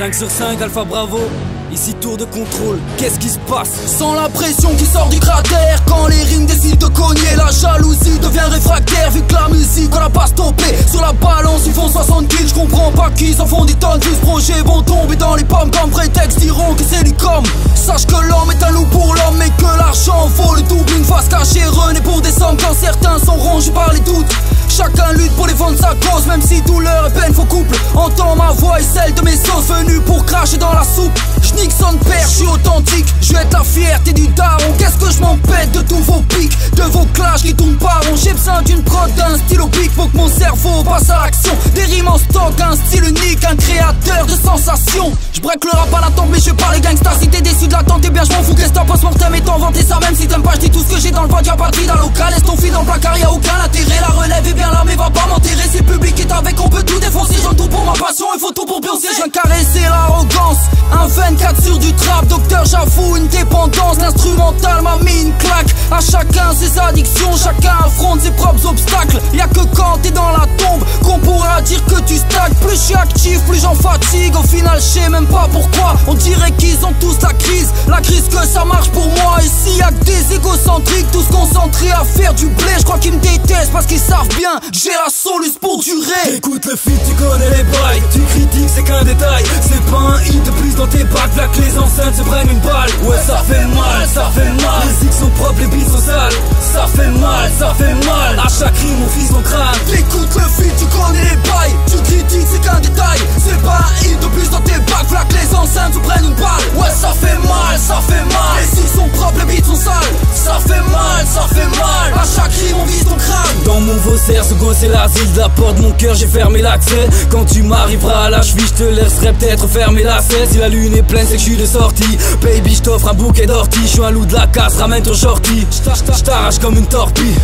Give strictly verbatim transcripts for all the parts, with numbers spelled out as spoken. cinq sur cinq, Alpha Bravo, ici tour de contrôle, qu'est-ce qui se passe? Sans la pression qui sort du cratère, quand les rimes décident de cogner, la jalousie devient réfractaire, vu que la musique on l'a pas stoppée. Sur la balance ils font soixante kills, je comprends pas qu'ils en font des tonnes. Tous projets vont tomber dans les pommes, comme prétexte diront que c'est l'icône. Sache que l'homme est un loup pour l'homme et que l'argent vaut le double. Une face cachée renaît pour des sommes quand certains sont rongés par les doutes. Chacun lutte pour défendre sa cause, même si douleur et peine font couple. Entends ma voix et celle de mes sauces, venus pour cracher dans la soupe. J'nique sans père, j'suis authentique, j'veux être la fierté du daron. Qu'est-ce que j'm'empête de tous vos pics, de vos clashs qui tournent pas rond. J'ai besoin d'une prod, d'un stylo pic, faut que mon cerveau passe à l'action. Des rimes en stock, un style unique, un créateur de sensations. J'break le rap à la tempe, mais j'fais pas les gangsters. Si t'es déçu de l'attente, eh bien j'm'en fous. Qu'est-ce t'en penses mortem et t'en vanter ça? Même si t'aimes pas, j'dis tout ce que j'ai dans le ventre, y'a pas de vide à local. Laisse ton fil dans le placard, y'a aucun intérêt. La relève est bien là, mais va pas m'enterrer. C'est public est avec, on peut tout défoncer. J'en tout pour ma passion, il faut tout pour pioncer. J'viens caresser l'arrogance, un vingt-quatre sur du trap, docteur j'avoue une dépendance. L'instrumental m'a mis une claque, à chacun ses addictions, chacun affronte ses propres obstacles. Y'a que quand t'es dans la tombe qu'on pourra dire que tu stagnes. Plus je suis actif, plus j'en fatigue, au final je sais même pas pourquoi. On dirait qu'ils ont tous la crise, la crise que ça marche pour moi. Ici y'a que des égocentriques, tous concentrés à faire du blé. Je crois qu'ils me détestent parce qu'ils savent bien, j'ai la soluce pour durer. Écoute le feat, tu connais les bails, tu critiques c'est qu'un détail. C'est pas un hit de plus dans tes bacs, là que les enceintes se prennent une balle. Ouais ça fait mal, ça fait mal, les zics sont propres, les beats sont sales. Ça fait mal, ça fait mal, à chaque rime mon fils mon crâne. Écoute le feat, tu connais les bails, tu critiques c'est qu'un détail. C'est pas un hit de plus dans tes bacs, là que les enceintes se prennent une balle. Ouais ça fait mal, ça fait mal, les zics sont propres, les beats sont sales. Ça fait mal, ça fait mal, à chaque rime mon fils mon crâne. Dans mon Vaussaire, ce gosse c'est l'asile, la porte de mon cœur j'ai fermé l'accès. Quand tu m'arriveras à la cheville, je te laisserai peut-être fermer la cesse. Si la lune est pleine, c'est que je suis de sortie. Baby, je t'offre un bouquet d'orties. Je suis un loup de la casse, ramène ton shorty. Je t'arrache comme une torpille.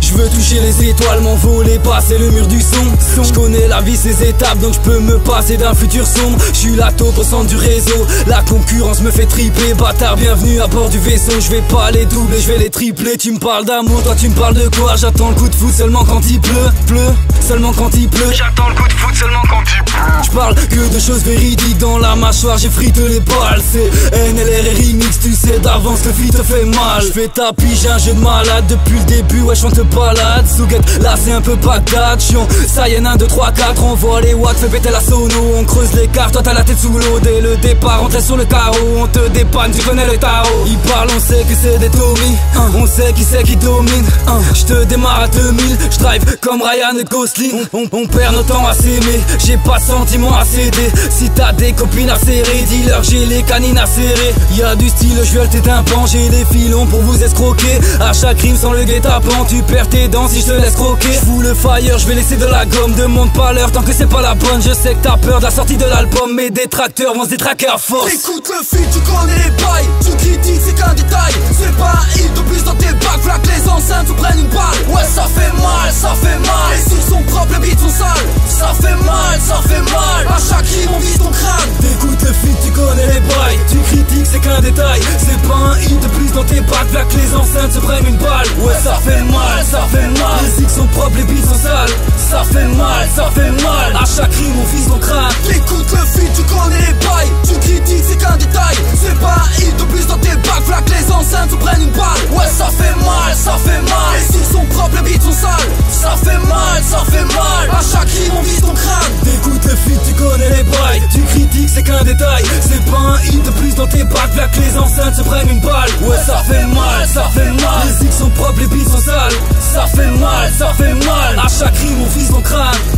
Je veux toucher les étoiles, m'envoler, passer le mur du son. Je connais la vie, ses étapes, donc je peux me passer d'un futur sombre. Je suis la taupe au centre du réseau, la concurrence me fait triper. Bâtard, bienvenue à bord du vaisseau. Je vais pas les doubler, je vais les tripler. Tu me parles d'amour, toi tu me parles de quoi? J'attends le coup de foot seulement quand il pleut, pleut, seulement quand il pleut. J'attends le coup de foot seulement quand il pleut. J'parle que de choses véridiques, dans la mâchoire j'ai frite les balles. C'est N L R et remix, tu sais d'avance que vie te fait mal. J'fais tapis, j'ai un jeu de malade depuis le début, ouais j'chante balade. Souguette, là c'est un peu Bagdad, chiant. Ça y en a un, deux, trois, quatre, on voit les watts, fais péter la sono. On creuse l'écart, toi t'as la tête sous l'eau. Dès le départ, on te laisse sur le carreau. On te dépanne, tu connais le tarot. Ils parlent, on sait que c'est des Tommy, hein. On sait qui c'est qui domine, hein. J'te démarre à deux mille, j'drive comme Ryan Gosling. On, on, on perd notre temps à s'aimer, j'ai pas de sentiment à céder. Si t'as des copines à serrer, dis-leur j'ai les canines à serrer. Y'a du style, je viole tes tympans, j'ai des filons pour vous escroquer. À chaque rime sans le guet-apens, tu perds tes dents si je te laisse croquer. J'fous le fire, je vais laisser de la gomme, demande pas l'heure tant que c'est pas la bonne. Je sais que t'as peur de la sortie de l'album, mes détracteurs vont se détraquer à force. Écoute le feat, tu connais les bails, tu critiques c'est qu'un détail. C'est pas un hit de plus dans tes bacs, voilà que les enceintes se prennent une balle. Ouais ça fait mal, ça fait mal, les sous sont propres, les beats sont sales. Ça fait mal, ça fait mal, à chaque rime on vise ton crâne. T'écoutes le feat, tu connais les bails, tu critiques c'est qu'un détail. C'est pas un hit de plus dans tes bacs, là que les enceintes se prennent une balle. Ouais ça fait mal, ça fait mal, les zics sont propres, les beats sont sales. Ça fait mal, ça fait mal, à chaque rime on vise ton crâne. T'écoutes le feat, tu connais les bails, tu critiques c'est qu'un détail. C'est pas un hit de plus dans tes bacs, là que les enceintes se prennent une balle. Ouais ça fait mal, ça fait mal, les zics sont propres, les beats sont sales. Ça fait mal, ça fait mal, à chaque rime on vise ton crâne. T'écoutes le feat, tu connais les bails, tu critiques c'est qu'un détail. C'est pas un hit de plus dans tes bacs, là que les enceintes se prennent une balle. Ouais ça fait mal, ça fait mal, les zics sont propres, les beats sont sales. Ça fait mal, ça fait mal, à chaque rime on vise ton crâne.